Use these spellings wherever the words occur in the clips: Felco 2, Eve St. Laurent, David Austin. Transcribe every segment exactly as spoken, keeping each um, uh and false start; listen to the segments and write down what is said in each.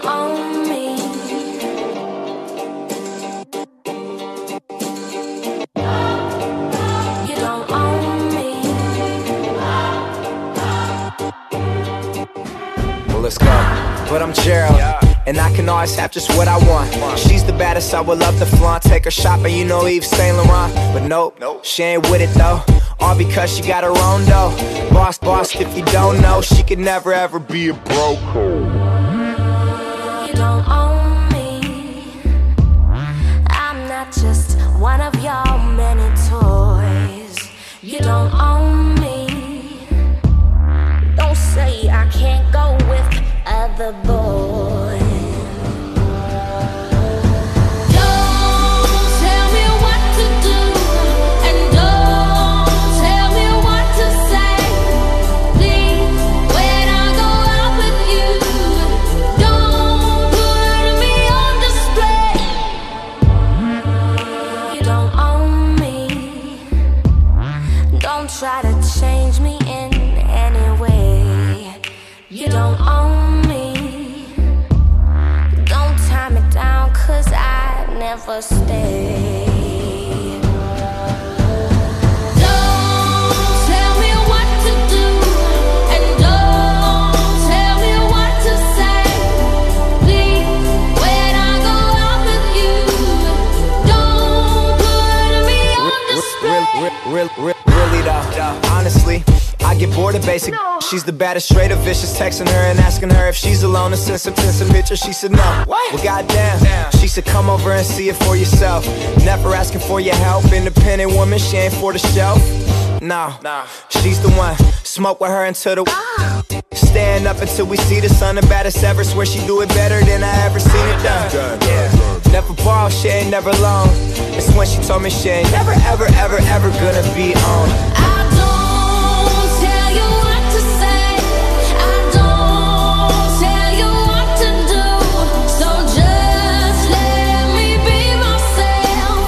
down on me. You don't own me. Well, let's go. But I'm Gerald, and I can always have just what I want. She's the baddest, I would love to flaunt. Take her shopping, you know, Eve Saint Laurent. But nope, nope, she ain't with it though. All because she got her own dough. Boss, boss, if you don't know, she could never ever be a broke. You don't own me. I'm not just one of your many toys. You don't own me. Don't say I can't go with other boys. Try to change me in any way. You don't own me. Don't tie me down, cause I never stay. Really, really, really though, honestly, I get bored of basic. No. She's the baddest, straight or vicious. Texting her and asking her if she's alone and sent some some pictures. She said no. What? Well, goddamn. Damn. She said come over and see it for yourself. Never asking for your help. Independent woman, she ain't for the shelf. No, no. She's the one. Smoke with her until the. Ah. Stand up until we see the sun. The baddest ever. Swear she do it better than I ever seen it done. done. Yeah. done. Never ball, she ain't never alone. It's when she told me she ain't never, ever, ever, ever gonna be on. I don't tell you what to say. I don't tell you what to do. So just let me be myself.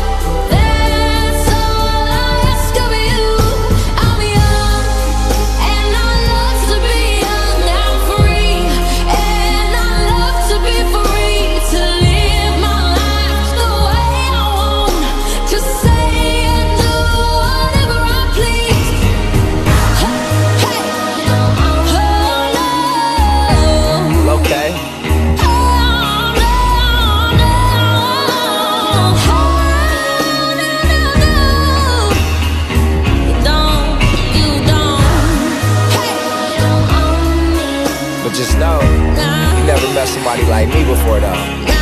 That's all I ask of you. I'm young and I love to be young. I'm free and I love to be free. To live my life the way I want. To say and do whatever I please. Hey, hey, no, okay. Oh, no, no, oh, no, no, no. You don't, you don't. Hey, you don't own me. But just know, nah. You never met somebody like me before though.